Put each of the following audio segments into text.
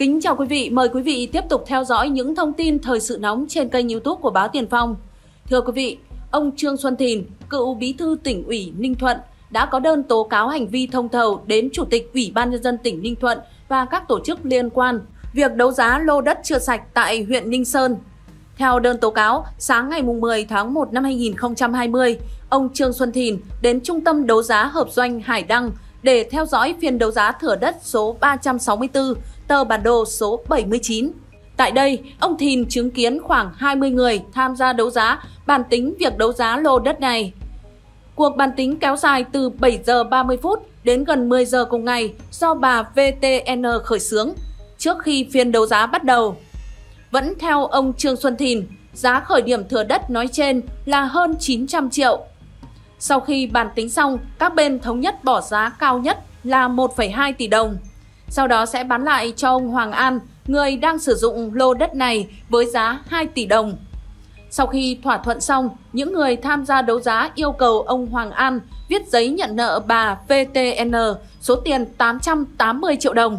Kính chào quý vị, mời quý vị tiếp tục theo dõi những thông tin thời sự nóng trên kênh YouTube của báo Tiền Phong. Thưa quý vị, ông Trương Xuân Thìn, cựu bí thư tỉnh ủy Ninh Thuận, đã có đơn tố cáo hành vi thông thầu đến Chủ tịch Ủy ban Nhân dân tỉnh Ninh Thuận và các tổ chức liên quan việc đấu giá lô đất chưa sạch tại huyện Ninh Sơn. Theo đơn tố cáo, sáng ngày 10 tháng 1 năm 2020, ông Trương Xuân Thìn đến Trung tâm Đấu giá Hợp doanh Hải Đăng để theo dõi phiên đấu giá thửa đất số 364, tờ bản đồ số 79. Tại đây, ông Thìn chứng kiến khoảng 20 người tham gia đấu giá bàn tính việc đấu giá lô đất này. Cuộc bàn tính kéo dài từ 7 giờ 30 phút đến gần 10 giờ cùng ngày do bà VTN khởi xướng trước khi phiên đấu giá bắt đầu. Vẫn theo ông Trương Xuân Thìn, giá khởi điểm thửa đất nói trên là hơn 900 triệu. Sau khi bàn tính xong, các bên thống nhất bỏ giá cao nhất là 1,2 tỷ đồng. Sau đó sẽ bán lại cho ông Hoàng An, người đang sử dụng lô đất này với giá 2 tỷ đồng. Sau khi thỏa thuận xong, những người tham gia đấu giá yêu cầu ông Hoàng An viết giấy nhận nợ bà VTN số tiền 880 triệu đồng.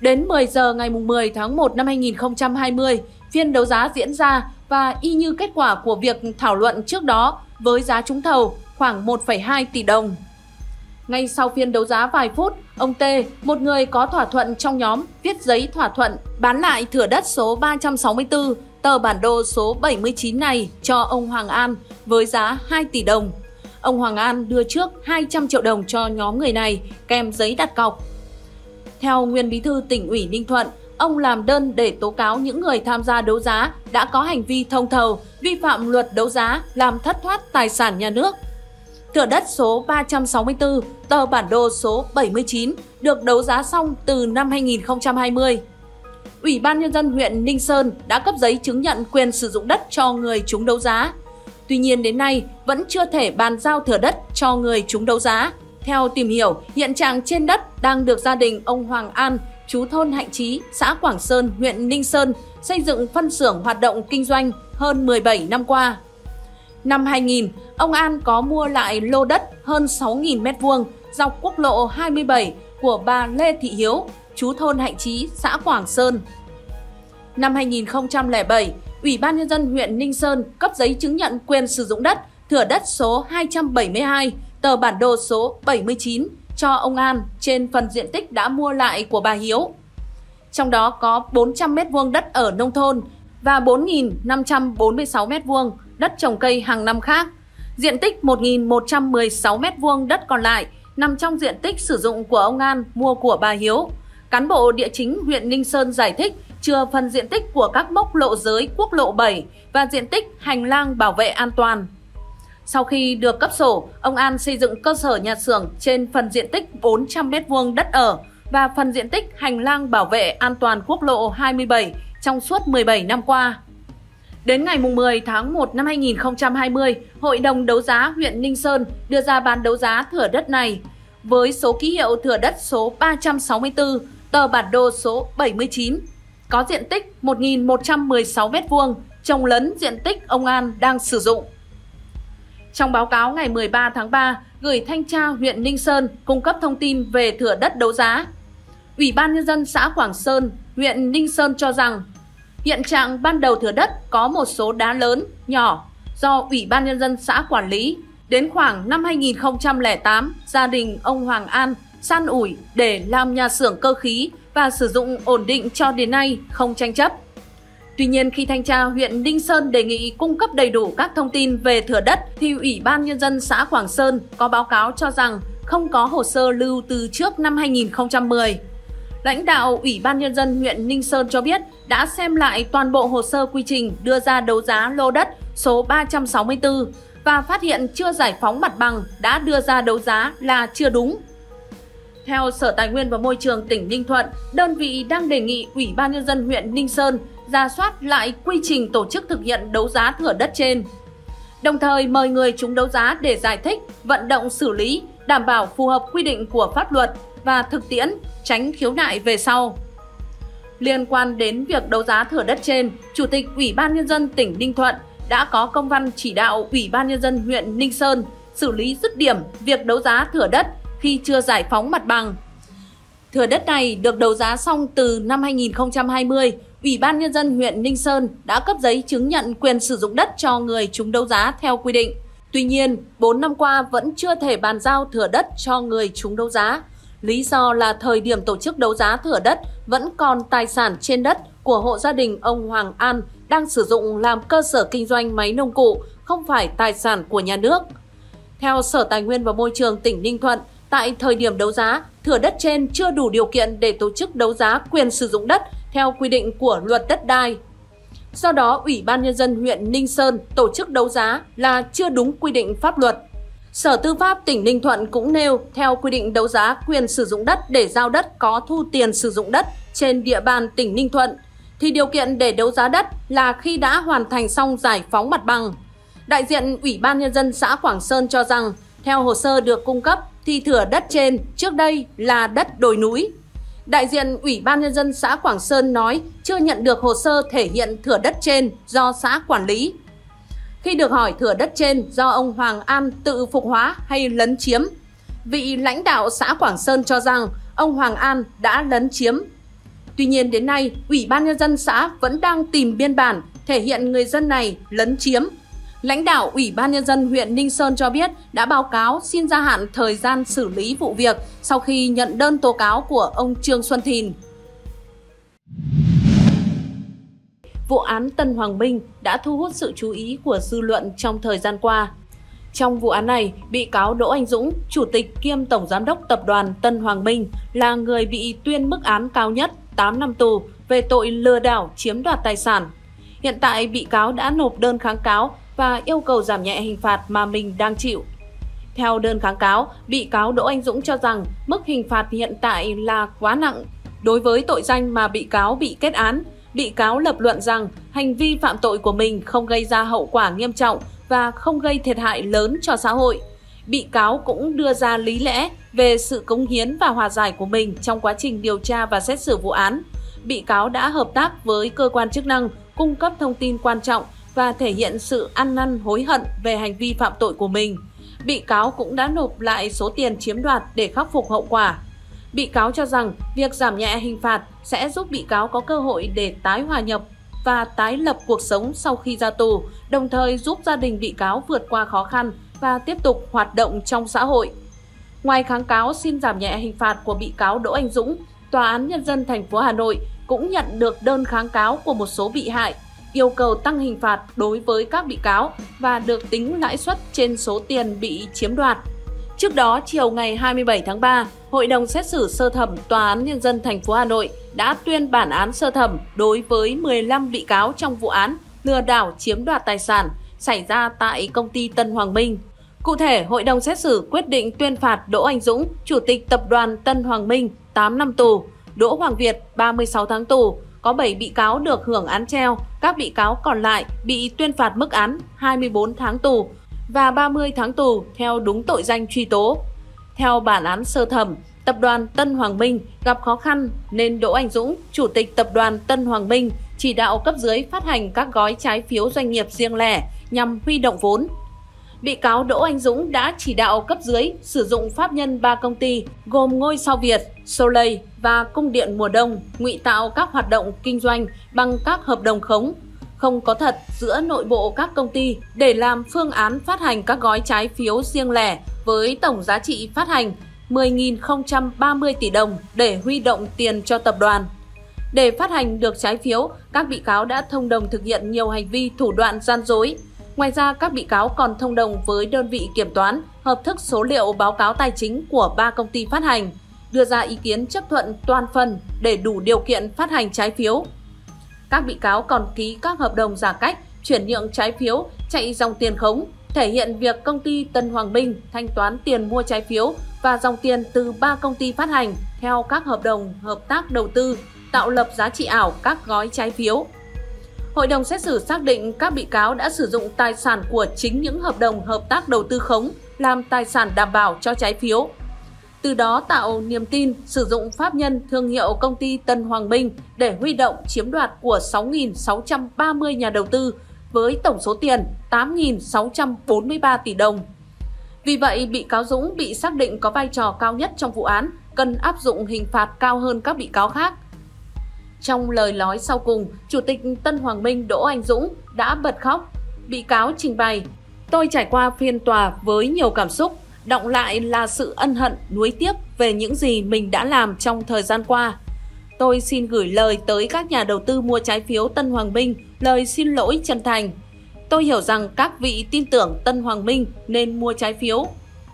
Đến 10 giờ ngày 10 tháng 1 năm 2020, phiên đấu giá diễn ra và y như kết quả của việc thảo luận trước đó với giá trúng thầu khoảng 1,2 tỷ đồng. Ngay sau phiên đấu giá vài phút, ông T, một người có thỏa thuận trong nhóm, viết giấy thỏa thuận bán lại thửa đất số 364, tờ bản đồ số 79 này cho ông Hoàng An với giá 2 tỷ đồng. Ông Hoàng An đưa trước 200 triệu đồng cho nhóm người này kèm giấy đặt cọc. Theo nguyên bí thư tỉnh ủy Ninh Thuận, ông làm đơn để tố cáo những người tham gia đấu giá đã có hành vi thông thầu, vi phạm luật đấu giá, làm thất thoát tài sản nhà nước. Thửa đất số 364, tờ bản đồ số 79 được đấu giá xong từ năm 2020. Ủy ban Nhân dân huyện Ninh Sơn đã cấp giấy chứng nhận quyền sử dụng đất cho người trúng đấu giá. Tuy nhiên đến nay vẫn chưa thể bàn giao thửa đất cho người trúng đấu giá. Theo tìm hiểu, hiện trạng trên đất đang được gia đình ông Hoàng An, chú thôn Hạnh Chí, xã Quảng Sơn, huyện Ninh Sơn xây dựng phân xưởng hoạt động kinh doanh hơn 17 năm qua. Năm 2000, ông An có mua lại lô đất hơn 6.000 m² dọc quốc lộ 27 của bà Lê Thị Hiếu, chú thôn Hạnh Chí, xã Quảng Sơn. Năm 2007, Ủy ban Nhân dân huyện Ninh Sơn cấp giấy chứng nhận quyền sử dụng đất thửa đất số 272, tờ bản đồ số 79 cho ông An trên phần diện tích đã mua lại của bà Hiếu. Trong đó có 400 m² đất ở nông thôn và 4.546 m² đất trồng cây hàng năm khác. Diện tích 1.116 m² đất còn lại nằm trong diện tích sử dụng của ông An mua của bà Hiếu. Cán bộ địa chính huyện Ninh Sơn giải thích chừa phần diện tích của các mốc lộ giới quốc lộ 7 và diện tích hành lang bảo vệ an toàn. Sau khi được cấp sổ, ông An xây dựng cơ sở nhà xưởng trên phần diện tích 400 m² đất ở và phần diện tích hành lang bảo vệ an toàn quốc lộ 27 trong suốt 17 năm qua. Đến ngày 10 tháng 1 năm 2020, Hội đồng đấu giá huyện Ninh Sơn đưa ra bán đấu giá thửa đất này với số ký hiệu thửa đất số 364, tờ bản đồ số 79, có diện tích 1.116 m², chồng lấn diện tích ông An đang sử dụng. Trong báo cáo ngày 13 tháng 3, gửi Thanh tra huyện Ninh Sơn cung cấp thông tin về thửa đất đấu giá. Ủy ban Nhân dân xã Quảng Sơn, huyện Ninh Sơn cho rằng, hiện trạng ban đầu thửa đất có một số đá lớn, nhỏ do Ủy ban Nhân dân xã quản lý. Đến khoảng năm 2008, gia đình ông Hoàng An san ủi để làm nhà xưởng cơ khí và sử dụng ổn định cho đến nay không tranh chấp. Tuy nhiên, khi Thanh tra huyện Ninh Sơn đề nghị cung cấp đầy đủ các thông tin về thửa đất thì Ủy ban Nhân dân xã Quảng Sơn có báo cáo cho rằng không có hồ sơ lưu từ trước năm 2010. Lãnh đạo Ủy ban Nhân dân huyện Ninh Sơn cho biết đã xem lại toàn bộ hồ sơ quy trình đưa ra đấu giá lô đất số 364 và phát hiện chưa giải phóng mặt bằng đã đưa ra đấu giá là chưa đúng. Theo Sở Tài nguyên và Môi trường tỉnh Ninh Thuận, đơn vị đang đề nghị Ủy ban Nhân dân huyện Ninh Sơn rà soát lại quy trình tổ chức thực hiện đấu giá thửa đất trên. Đồng thời mời người trúng đấu giá để giải thích, vận động xử lý, đảm bảo phù hợp quy định của pháp luật và thực tiễn, tránh khiếu nại về sau. Liên quan đến việc đấu giá thửa đất trên, Chủ tịch Ủy ban Nhân dân tỉnh Ninh Thuận đã có công văn chỉ đạo Ủy ban Nhân dân huyện Ninh Sơn xử lý dứt điểm việc đấu giá thửa đất khi chưa giải phóng mặt bằng. Thửa đất này được đấu giá xong từ năm 2020, Ủy ban Nhân dân huyện Ninh Sơn đã cấp giấy chứng nhận quyền sử dụng đất cho người trúng đấu giá theo quy định. Tuy nhiên, 4 năm qua vẫn chưa thể bàn giao thửa đất cho người trúng đấu giá. Lý do là thời điểm tổ chức đấu giá thửa đất vẫn còn tài sản trên đất của hộ gia đình ông Hoàng An đang sử dụng làm cơ sở kinh doanh máy nông cụ, không phải tài sản của nhà nước. Theo Sở Tài nguyên và Môi trường tỉnh Ninh Thuận, tại thời điểm đấu giá, thửa đất trên chưa đủ điều kiện để tổ chức đấu giá quyền sử dụng đất theo quy định của luật đất đai. Do đó, Ủy ban Nhân dân huyện Ninh Sơn tổ chức đấu giá là chưa đúng quy định pháp luật. Sở Tư pháp tỉnh Ninh Thuận cũng nêu, theo quy định đấu giá quyền sử dụng đất để giao đất có thu tiền sử dụng đất trên địa bàn tỉnh Ninh Thuận, thì điều kiện để đấu giá đất là khi đã hoàn thành xong giải phóng mặt bằng. Đại diện Ủy ban Nhân dân xã Quảng Sơn cho rằng, theo hồ sơ được cung cấp thì thửa đất trên trước đây là đất đồi núi. Đại diện Ủy ban Nhân dân xã Quảng Sơn nói chưa nhận được hồ sơ thể hiện thửa đất trên do xã quản lý. Khi được hỏi thửa đất trên do ông Hoàng An tự phục hóa hay lấn chiếm, vị lãnh đạo xã Quảng Sơn cho rằng ông Hoàng An đã lấn chiếm. Tuy nhiên đến nay, Ủy ban Nhân dân xã vẫn đang tìm biên bản thể hiện người dân này lấn chiếm. Lãnh đạo Ủy ban Nhân dân huyện Ninh Sơn cho biết đã báo cáo xin gia hạn thời gian xử lý vụ việc sau khi nhận đơn tố cáo của ông Trương Xuân Thìn. Vụ án Tân Hoàng Minh đã thu hút sự chú ý của dư luận trong thời gian qua. Trong vụ án này, bị cáo Đỗ Anh Dũng, Chủ tịch kiêm Tổng Giám đốc Tập đoàn Tân Hoàng Minh là người bị tuyên mức án cao nhất 8 năm tù về tội lừa đảo chiếm đoạt tài sản. Hiện tại, bị cáo đã nộp đơn kháng cáo và yêu cầu giảm nhẹ hình phạt mà mình đang chịu. Theo đơn kháng cáo, bị cáo Đỗ Anh Dũng cho rằng mức hình phạt hiện tại là quá nặng. Đối với tội danh mà bị cáo bị kết án, bị cáo lập luận rằng hành vi phạm tội của mình không gây ra hậu quả nghiêm trọng và không gây thiệt hại lớn cho xã hội. Bị cáo cũng đưa ra lý lẽ về sự cống hiến và hòa giải của mình trong quá trình điều tra và xét xử vụ án. Bị cáo đã hợp tác với cơ quan chức năng, cung cấp thông tin quan trọng và thể hiện sự ăn năn hối hận về hành vi phạm tội của mình. Bị cáo cũng đã nộp lại số tiền chiếm đoạt để khắc phục hậu quả. Bị cáo cho rằng việc giảm nhẹ hình phạt sẽ giúp bị cáo có cơ hội để tái hòa nhập và tái lập cuộc sống sau khi ra tù, đồng thời giúp gia đình bị cáo vượt qua khó khăn và tiếp tục hoạt động trong xã hội. Ngoài kháng cáo xin giảm nhẹ hình phạt của bị cáo Đỗ Anh Dũng, Tòa án Nhân dân thành phố Hà Nội cũng nhận được đơn kháng cáo của một số bị hại, yêu cầu tăng hình phạt đối với các bị cáo và được tính lãi suất trên số tiền bị chiếm đoạt. Trước đó, chiều ngày 27 tháng 3, Hội đồng xét xử sơ thẩm Tòa án Nhân dân thành phố Hà Nội đã tuyên bản án sơ thẩm đối với 15 bị cáo trong vụ án lừa đảo chiếm đoạt tài sản xảy ra tại công ty Tân Hoàng Minh. Cụ thể, Hội đồng xét xử quyết định tuyên phạt Đỗ Anh Dũng, Chủ tịch Tập đoàn Tân Hoàng Minh 8 năm tù, Đỗ Hoàng Việt 36 tháng tù, có 7 bị cáo được hưởng án treo, các bị cáo còn lại bị tuyên phạt mức án 24 tháng tù và 30 tháng tù theo đúng tội danh truy tố. Theo bản án sơ thẩm, Tập đoàn Tân Hoàng Minh gặp khó khăn nên Đỗ Anh Dũng, Chủ tịch Tập đoàn Tân Hoàng Minh chỉ đạo cấp dưới phát hành các gói trái phiếu doanh nghiệp riêng lẻ nhằm huy động vốn. Bị cáo Đỗ Anh Dũng đã chỉ đạo cấp dưới sử dụng pháp nhân 3 công ty gồm Ngôi Sao Việt, Soleil và Cung điện Mùa Đông ngụy tạo các hoạt động kinh doanh bằng các hợp đồng khống không có thật giữa nội bộ các công ty để làm phương án phát hành các gói trái phiếu riêng lẻ với tổng giá trị phát hành 10.030 tỷ đồng để huy động tiền cho tập đoàn. Để phát hành được trái phiếu, các bị cáo đã thông đồng thực hiện nhiều hành vi thủ đoạn gian dối. Ngoài ra, các bị cáo còn thông đồng với đơn vị kiểm toán, hợp thức số liệu báo cáo tài chính của 3 công ty phát hành, đưa ra ý kiến chấp thuận toàn phần để đủ điều kiện phát hành trái phiếu. Các bị cáo còn ký các hợp đồng giả cách, chuyển nhượng trái phiếu, chạy dòng tiền khống, thể hiện việc công ty Tân Hoàng Minh thanh toán tiền mua trái phiếu và dòng tiền từ 3 công ty phát hành theo các hợp đồng hợp tác đầu tư, tạo lập giá trị ảo các gói trái phiếu. Hội đồng xét xử xác định các bị cáo đã sử dụng tài sản của chính những hợp đồng hợp tác đầu tư khống làm tài sản đảm bảo cho trái phiếu. Từ đó tạo niềm tin sử dụng pháp nhân thương hiệu công ty Tân Hoàng Minh để huy động chiếm đoạt của 6.630 nhà đầu tư với tổng số tiền 8.643 tỷ đồng. Vì vậy, bị cáo Dũng bị xác định có vai trò cao nhất trong vụ án, cần áp dụng hình phạt cao hơn các bị cáo khác. Trong lời nói sau cùng, Chủ tịch Tân Hoàng Minh Đỗ Anh Dũng đã bật khóc. Bị cáo trình bày, tôi trải qua phiên tòa với nhiều cảm xúc, đọng lại là sự ân hận nuối tiếc về những gì mình đã làm trong thời gian qua. Tôi xin gửi lời tới các nhà đầu tư mua trái phiếu Tân Hoàng Minh, lời xin lỗi chân thành. Tôi hiểu rằng các vị tin tưởng Tân Hoàng Minh nên mua trái phiếu.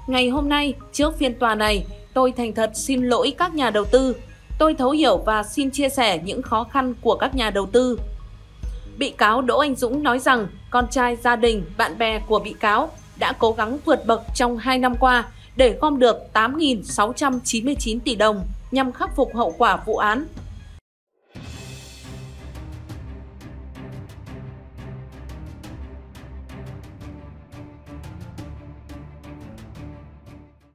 Ngày hôm nay, trước phiên tòa này, tôi thành thật xin lỗi các nhà đầu tư. Tôi thấu hiểu và xin chia sẻ những khó khăn của các nhà đầu tư. Bị cáo Đỗ Anh Dũng nói rằng con trai, gia đình, bạn bè của bị cáo đã cố gắng vượt bậc trong 2 năm qua để gom được 8.699 tỷ đồng nhằm khắc phục hậu quả vụ án.